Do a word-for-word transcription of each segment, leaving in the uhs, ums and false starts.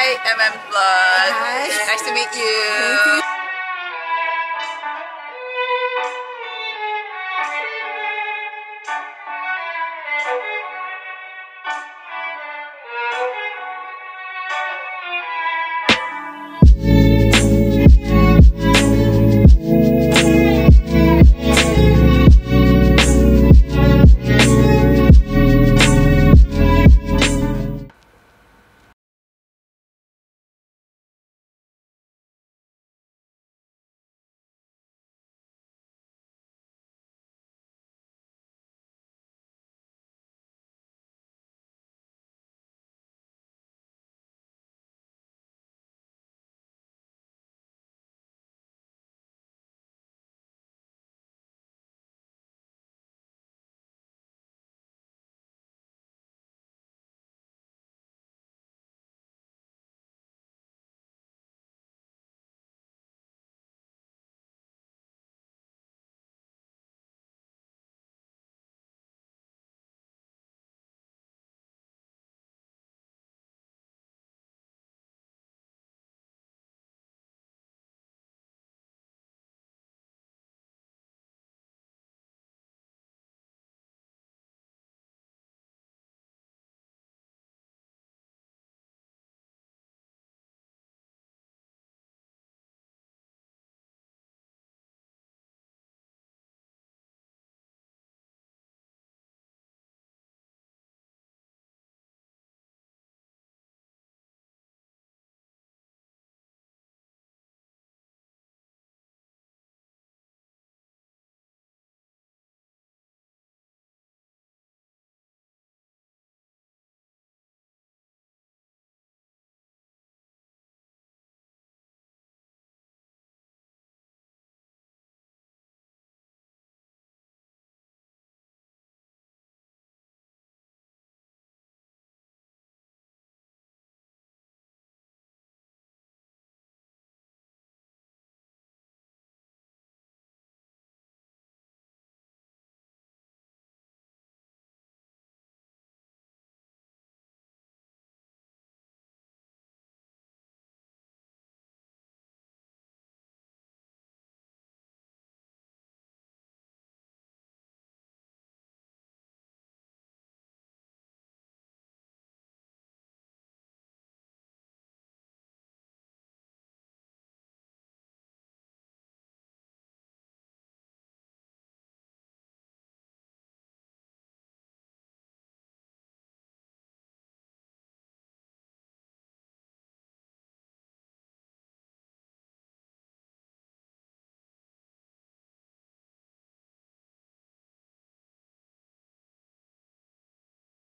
Hi, M M Blood. Hi. Nice to meet you.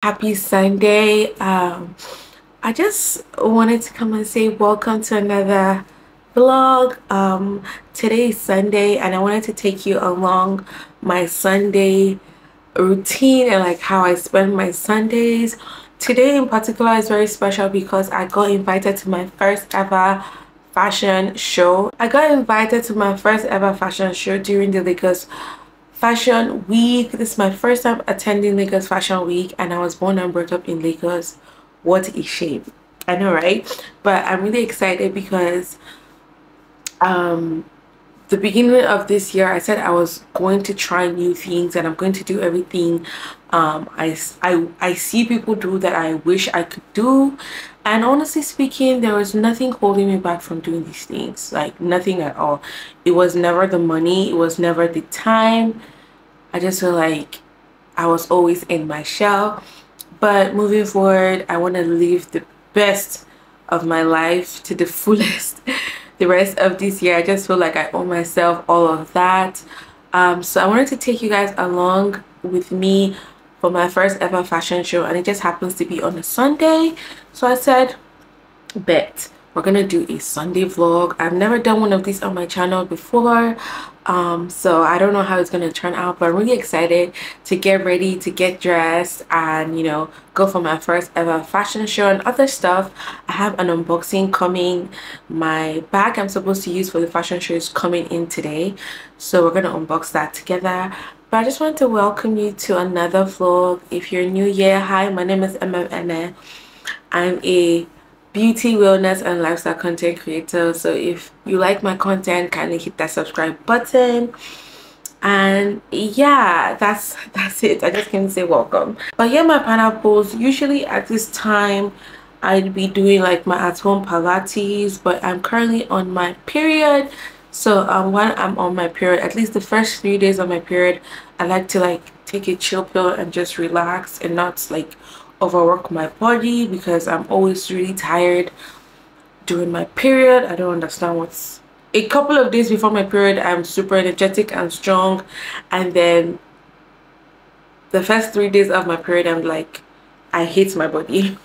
Happy Sunday. um I just wanted to come and say welcome to another vlog. Um today is Sunday and I wanted to take you along my Sunday routine and like how I spend my Sundays. Today in particular is very special because I got invited to my first ever fashion show. I got invited to my first ever fashion show during the Lagos Fashion Week. This is my first time attending Lagos Fashion Week, and I was born and brought up in Lagos. What a shame. I know, right? But I'm really excited because um the beginning of this year I said I was going to try new things and I'm going to do everything um I, I, I see people do that I wish I could do, and honestly speaking there was nothing holding me back from doing these things, like nothing at all. It was never the money, it was never the time. I just feel like I was always in my shell. But moving forward, I want to live the best of my life to the fullest. The rest of this year I just feel like I owe myself all of that. Um, so I wanted to take you guys along with me for my first ever fashion show, and it just happens to be on a Sunday. So I said, bet, we're gonna do a Sunday vlog. I've never done one of these on my channel before, um, so I don't know how it's gonna turn out, but I'm really excited to get ready, to get dressed, and you know, go for my first ever fashion show and other stuff. I have an unboxing coming. My bag I'm supposed to use for the fashion show is coming in today, so we're gonna unbox that together. But I just want to welcome you to another vlog. If you're new here, hi, my name is M M N E. I'm a beauty, wellness and lifestyle content creator. So if you like my content, kindly hit that subscribe button. And yeah, that's that's it. I just came to say welcome. But here are my pineapples. Usually at this time I'd be doing like my at home pilates, but I'm currently on my period. So um when I'm on my period, at least the first few days of my period, I like to like take a chill pill and just relax and not like overwork my body, because I'm always really tired during my period. I don't understand what's... A couple of days before my period I'm super energetic and strong, and then the first three days of my period I'm like, I hate my body.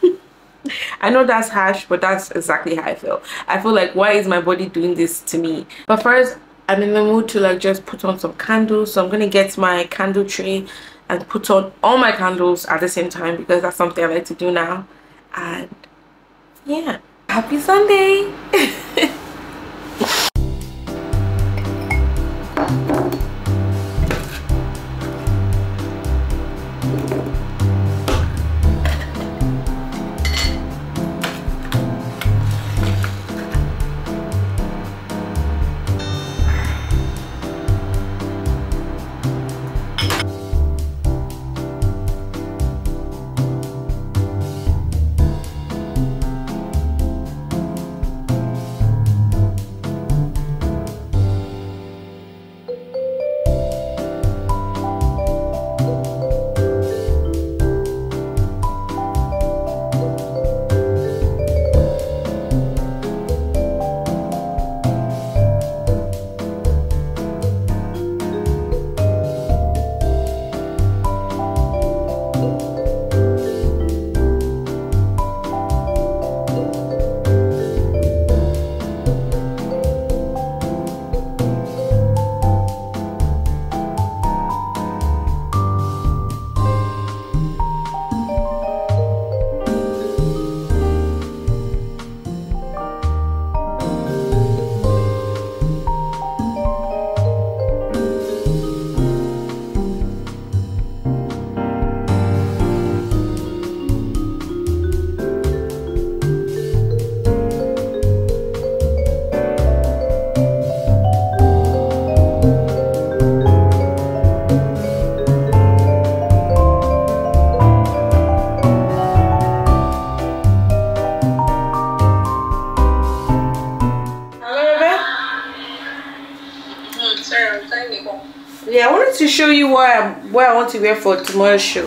I know that's harsh, but that's exactly how I feel. I feel like, why is my body doing this to me? But first, I'm in the mood to like just put on some candles. So I'm gonna get my candle tray and put on all my candles at the same time, because that's something I like to do now. And yeah, happy Sunday. To show you what I, what I want to wear for tomorrow's show.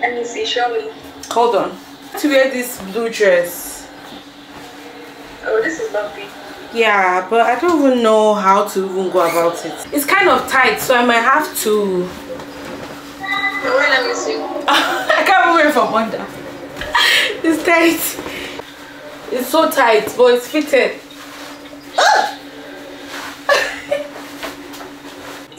Let me see, show me. Hold on. I want to wear this blue dress. Oh, this is lovely. Yeah, but I don't even know how to even go about it. It's kind of tight, so I might have to... Wait, let me see. I can't wear it from under. It's tight. It's so tight, but it's fitted.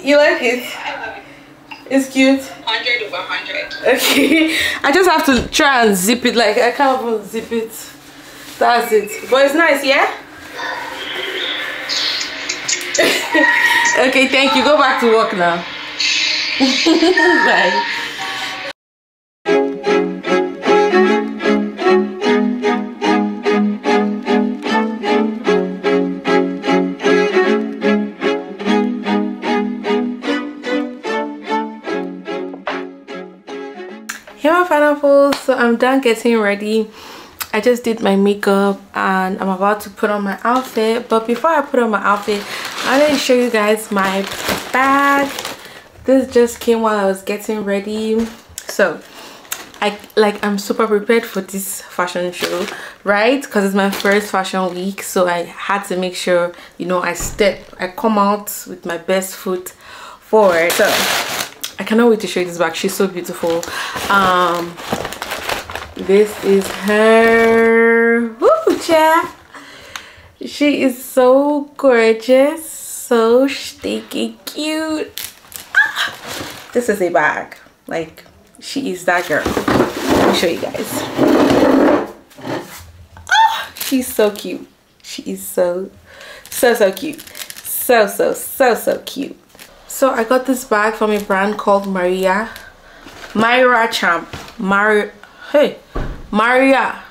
You like it? I love it. It's cute. one hundred over one hundred. Okay. I just have to try and zip it. Like, I can't even zip it. That's it. But it's nice, yeah? Okay, thank you. Go back to work now. Bye. So I'm done getting ready. I just did my makeup and I'm about to put on my outfit. But before I put on my outfit, I'm going to show you guys my bag. This just came while I was getting ready. So I like I'm super prepared for this fashion show, right? Because it's my first fashion week, so I had to make sure, you know, I step, I come out with my best foot forward. So I cannot wait to show you this bag. She's so beautiful. Um, this is her. Woo, cha. She is so gorgeous, so stinky cute. Ah, this is a bag. Like, she is that girl. Let me show you guys. Ah, she's so cute. She is so, so, so cute. So, so, so, so cute. So I got this bag from a brand called Maria Myra Champ. Mar hey, Maria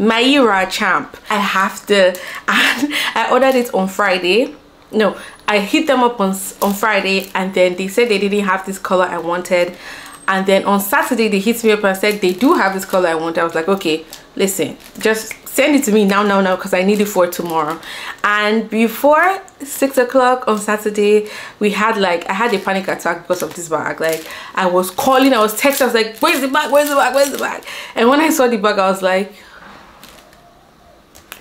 Myra Champ. I have to, and I ordered it on Friday. No, I hit them up on, on Friday, and then they said they didn't have this color I wanted. And then on Saturday, they hit me up and said they do have this color I want. I was like, okay, listen, just send it to me now, now, now, because I need it for tomorrow. And before six o'clock on Saturday, we had like, I had a panic attack because of this bag. Like, I was calling, I was texting, I was like, where's the bag, where's the bag, where's the bag? And when I saw the bag, I was like,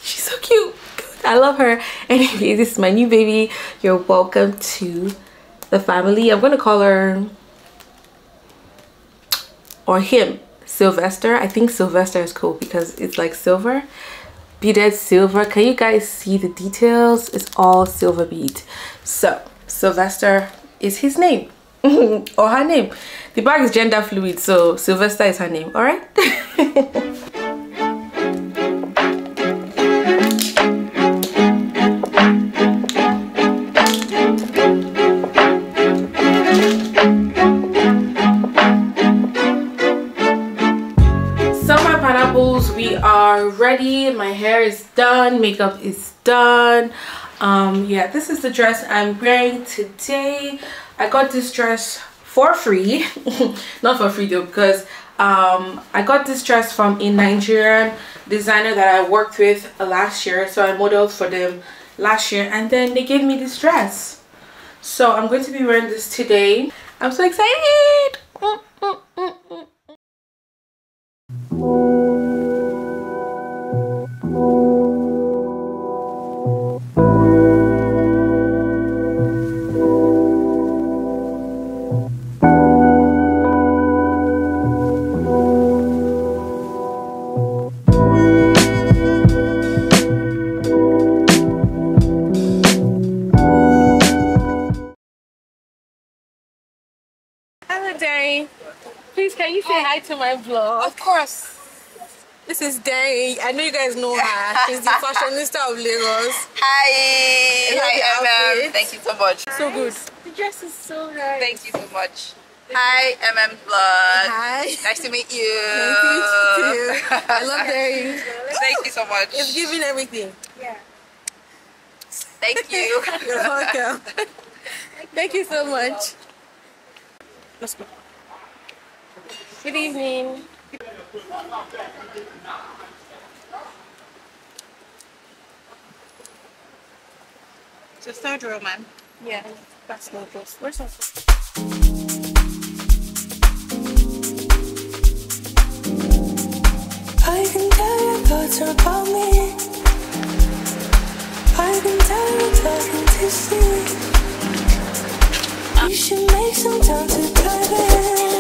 she's so cute. I love her. Anyway, this is my new baby. You're welcome to the family. I'm going to call her... or him, Sylvester. I think Sylvester is cool because it's like silver, beaded silver. Can you guys see the details? It's all silver bead. So Sylvester is his name or her name. The bag is gender fluid, so Sylvester is her name, all right? Ready, my hair is done, makeup is done. Um yeah, this is the dress I'm wearing today. I got this dress for free. Not for free though, because um I got this dress from a Nigerian designer that I worked with last year, so I modeled for them last year, and then they gave me this dress, so I'm going to be wearing this today. I'm so excited. mm, mm, mm, mm. Hi to my vlog. Of course. This is Daren. I know you guys know her. She's the fashionista of Lagos. Hi. Hi, M M. Thank you so much. So good. The dress is so nice. Thank you so much. Hi, M M Blood. Hi. Nice to meet you. Nice to meet you. I love Daren. Thank you so much. You've given everything. Yeah. Thank you. You're welcome. Thank you so much. Let's go. Good evening. It's a third row, man. Yeah, that's no close. Where's our I can tell your thoughts are about me. I can tell you're talking to see. You should make some time to drive it.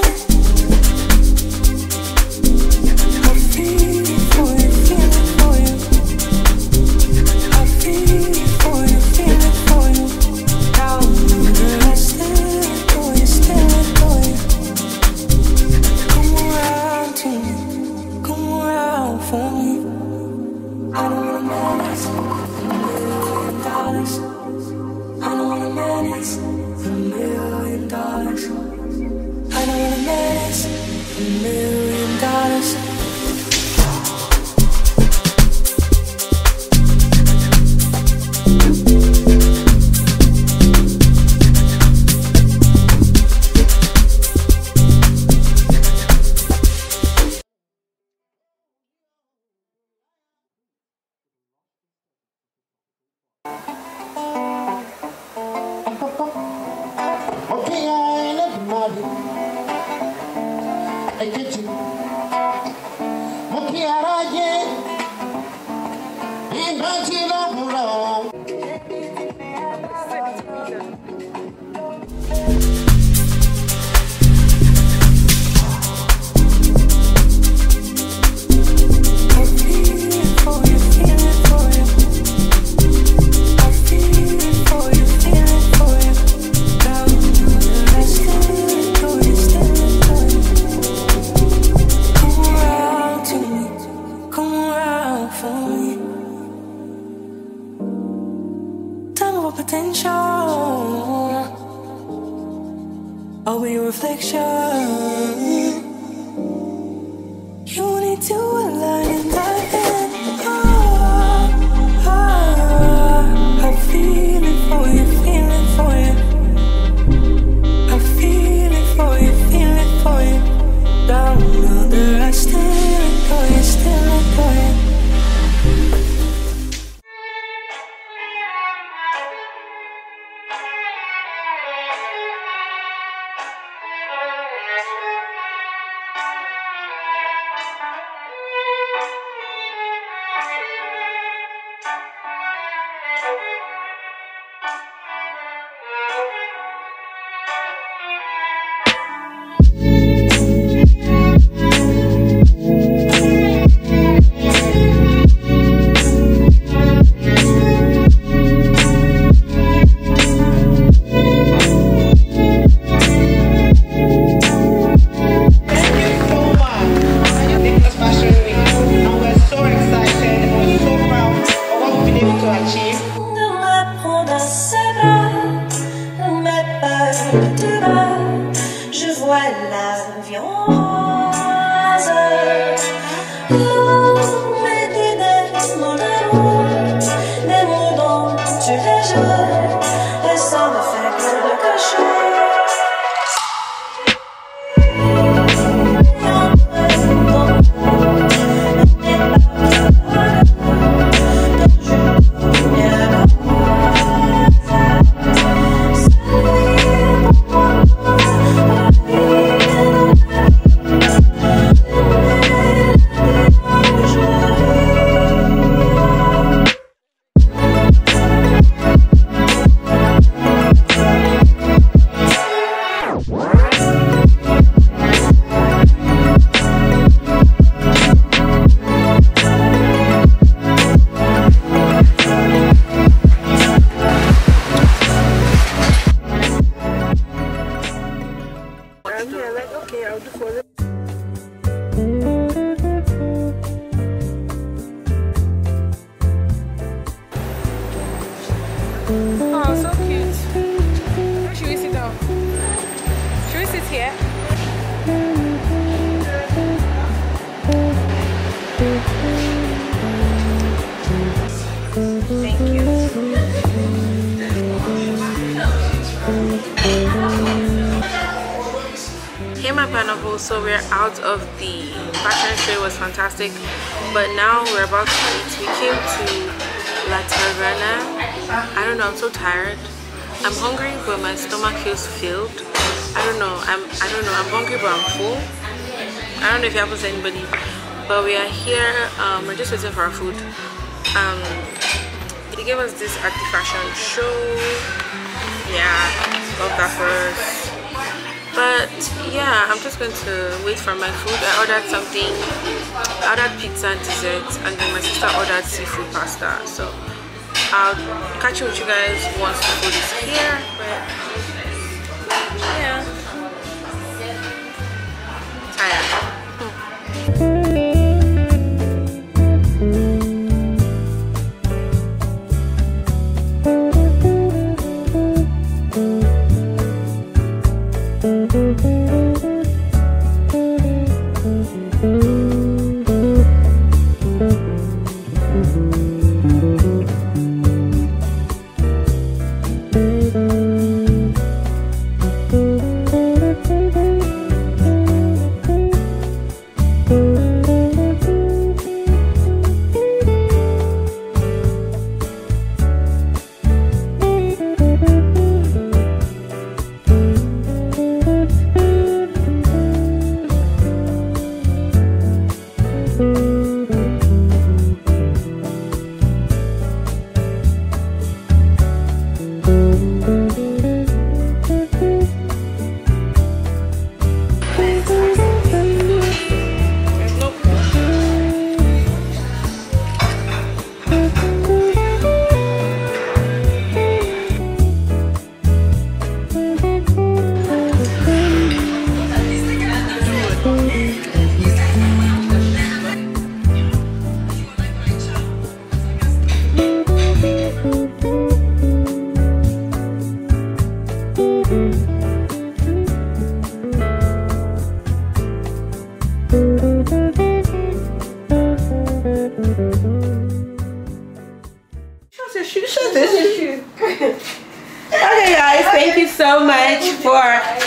I love your eyes. So we're out of the fashion show. It was fantastic, but now we're about to eat. We came to La Taverna. I don't know, I'm so tired. I'm hungry but my stomach feels filled. I don't know, I'm, I don't know, I'm hungry but I'm full. I don't know if it happens to anybody, but we are here. Um, we're just waiting for our food. Um, they gave us this at the fashion show. Yeah, love that for us. But yeah, I'm just going to wait for my food. I ordered something. I ordered pizza and dessert, and then my sister ordered seafood pasta. So I'll catch you with you guys once the food is here. But yeah, I'm tired.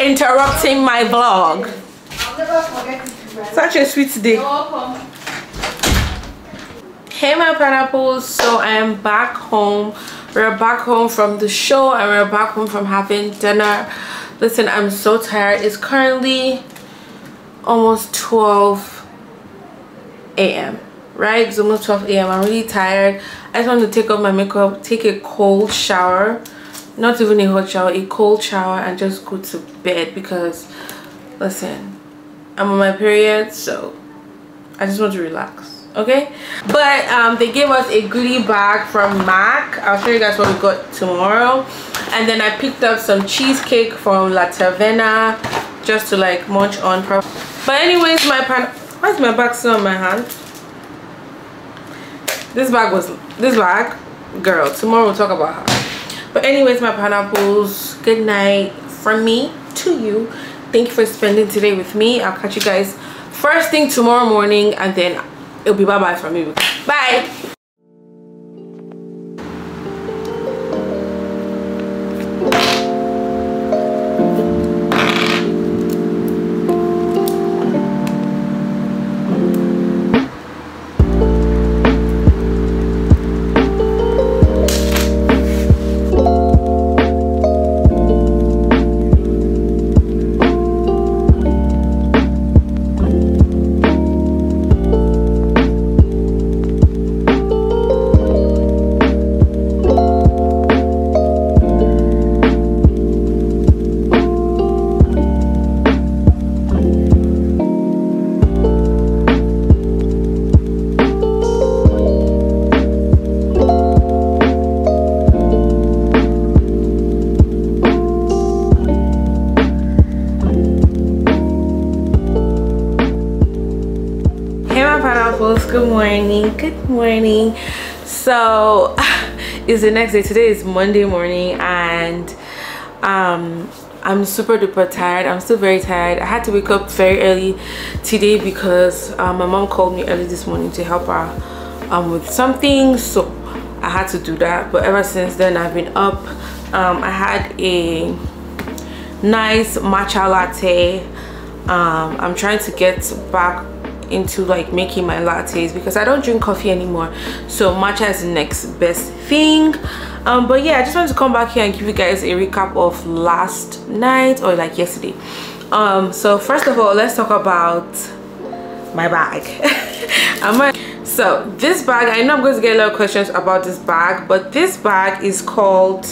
Interrupting my vlog. Such a sweet day. Hey my pineapples, so I am back home. We're back home from the show and we're back home from having dinner. Listen, I'm so tired. It's currently almost twelve A M Right? It's almost twelve A M I'm really tired. I just want to take off my makeup, take a cold shower. Not even a hot shower, a cold shower, and just go to bed because, listen, I'm on my period, so I just want to relax, okay? But um, they gave us a goodie bag from MAC. I'll show you guys what we got tomorrow. And then I picked up some cheesecake from La Taverna just to like munch on. But anyways, my pan. Why is my bag still on my hand? This bag was this bag, girl. Tomorrow we'll talk about her. But anyways, my pineapples, good night from me to you. Thank you for spending today with me. I'll catch you guys first thing tomorrow morning, and then it'll be bye-bye from me. Bye. Good morning, good morning. So it's the next day. Today is Monday morning, and um I'm super duper tired. I'm still very tired. I had to wake up very early today because um, my mom called me early this morning to help her um with something, so I had to do that. But ever since then I've been up. um I had a nice matcha latte. um I'm trying to get back into like making my lattes because I don't drink coffee anymore, so matcha is the next best thing. Um but yeah, I just wanted to come back here and give you guys a recap of last night, or like yesterday. Um so first of all, let's talk about my bag. So this bag, I know I'm going to get a lot of questions about this bag, but this bag is called,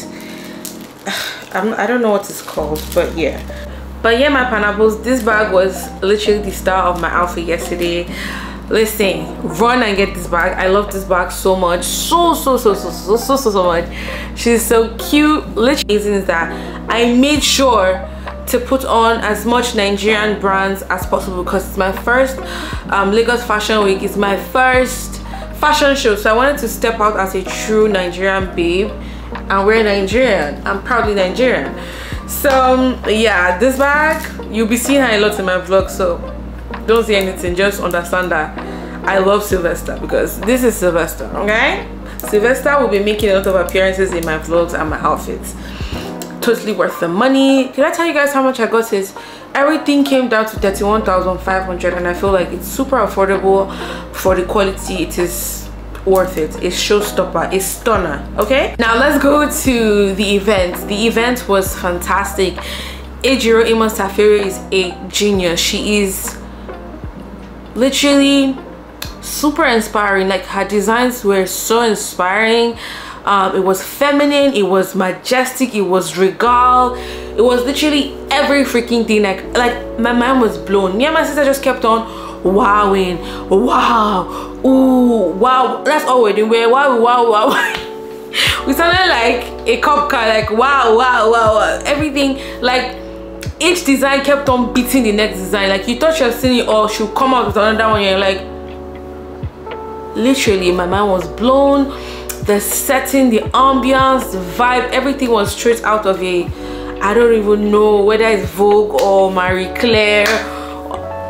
I'm, I don't know what it's called, but yeah. But yeah, my pineapples, this bag was literally the star of my outfit yesterday. Listen, run and get this bag. I love this bag so much. So, so, so, so, so, so, so, so much. She's so cute. Literally, is that I made sure to put on as much Nigerian brands as possible because it's my first um, Lagos Fashion Week. It's my first fashion show. So I wanted to step out as a true Nigerian babe and wear Nigerian. I'm proudly Nigerian. So yeah, this bag, you'll be seeing her a lot in my vlog, so don't say anything, just understand that I love Sylvester because this is Sylvester. Okay, Sylvester will be making a lot of appearances in my vlogs and my outfits. Totally worth the money. Can I tell you guys how much I got? His everything came down to thirty-one thousand five hundred, and I feel like it's super affordable for the quality. It is worth it. It's showstopper, it's stunner. Okay, now let's go to the event. The event was fantastic. Ejiro Amos Tafiri is a genius. She is literally super inspiring. Like, her designs were so inspiring. Um, it was feminine, it was majestic, it was regal, it was literally every freaking thing. Like, like my mind was blown. Me and my sister just kept on wowing. Wow, ooh, wow. That's all we're doing. We're wow, wow, wow. We sounded like a cop car. Like wow, wow, wow, wow. Everything, like each design kept on beating the next design. Like you thought you had seen it all, she'll come out with another one. You're like, literally, my mind was blown. The setting, the ambiance, the vibe, everything was straight out of a, I don't even know whether it's Vogue or Marie Claire.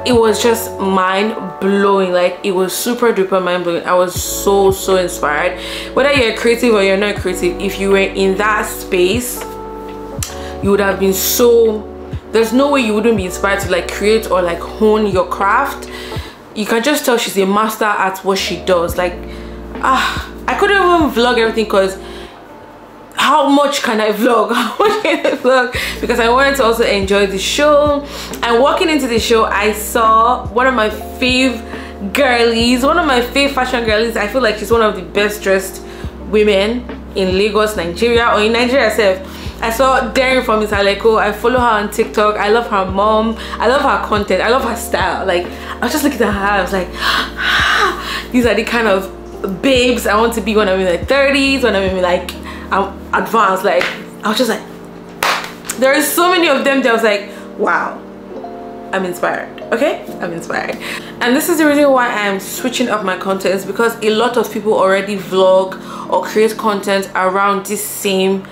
It was just mind-blowing. Like, it was super duper mind-blowing. I was so so inspired. Whether you're creative or you're not creative, if you were in that space, you would have been so, there's no way you wouldn't be inspired to like create or like hone your craft. You can just tell she's a master at what she does. Like, ah, I couldn't even vlog everything because how much can I vlog? How much can I vlog? Because I wanted to also enjoy the show. And walking into the show, I saw one of my fave girlies, one of my fave fashion girlies. I feel like she's one of the best dressed women in Lagos, Nigeria, or in Nigeria itself. I saw Daren from Miss Haleko. I follow her on TikTok. I love her mom. I love her content. I love her style. Like, I was just looking at her. I was like, ah, these are the kind of babes I want to be when I'm in my thirties, when I'm in like, I'm advanced. Like, I was just like, there is so many of them that I was like, wow, I'm inspired. Okay, I'm inspired. And this is the reason why I'm switching up my content, is because a lot of people already vlog or create content around this same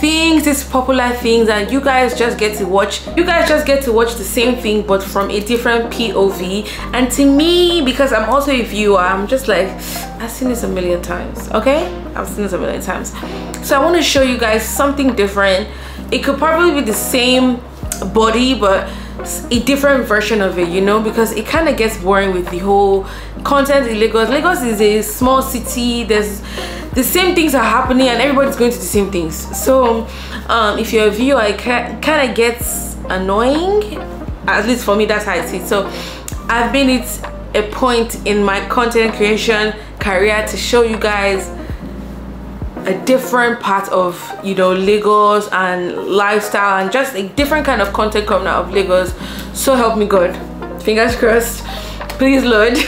things, these popular things, and you guys just get to watch you guys just get to watch the same thing but from a different P O V. And to me, because I'm also a viewer, I'm just like, I've seen this a million times. Okay, I've seen this a million times. So I want to show you guys something different. It could probably be the same body but a different version of it, you know, because it kind of gets boring with the whole content in Lagos. Lagos is a small city. There's the same things are happening and everybody's going to the same things. So um, if you're a viewer, it kind of gets annoying. At least for me, that's how I see it. So I've been at a point in my content creation career to show you guys a different part of, you know, Lagos and lifestyle, and just a different kind of content coming out of Lagos. So help me God, fingers crossed, please Lord.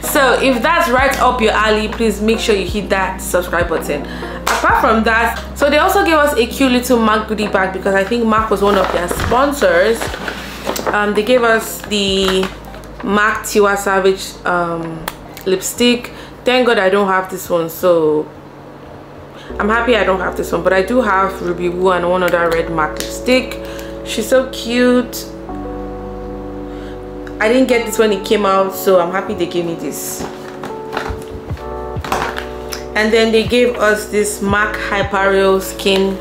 So if that's right up your alley, please make sure you hit that subscribe button. Apart from that, so they also gave us a cute little MAC goodie bag because I think MAC was one of their sponsors. Um they gave us the MAC Tiwa Savage um lipstick. Thank God I don't have this one, so I'm happy I don't have this one, but I do have Ruby Woo and one other red MAC lipstick. She's so cute. I didn't get this when it came out, so I'm happy they gave me this. And then they gave us this MAC Hyper Real Skin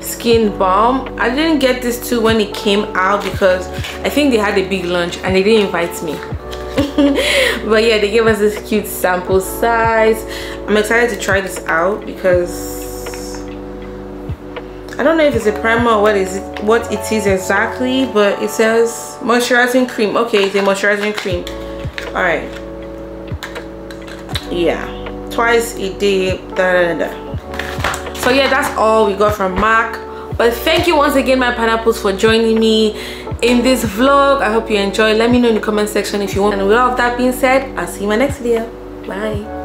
Skin Balm. I didn't get this too when it came out because I think they had a big lunch and they didn't invite me. But yeah, they gave us this cute sample size. I'm excited to try this out because I don't know if it's a primer or what is it, what it is exactly, but it says moisturizing cream. Okay, it's a moisturizing cream. All right. Yeah, twice a day. Da, da, da. So yeah, that's all we got from MAC. But thank you once again, my pineapples, for joining me in this vlog. I hope you enjoy. Let me know in the comment section if you want. And with all of that being said, I'll see you in my next video. Bye.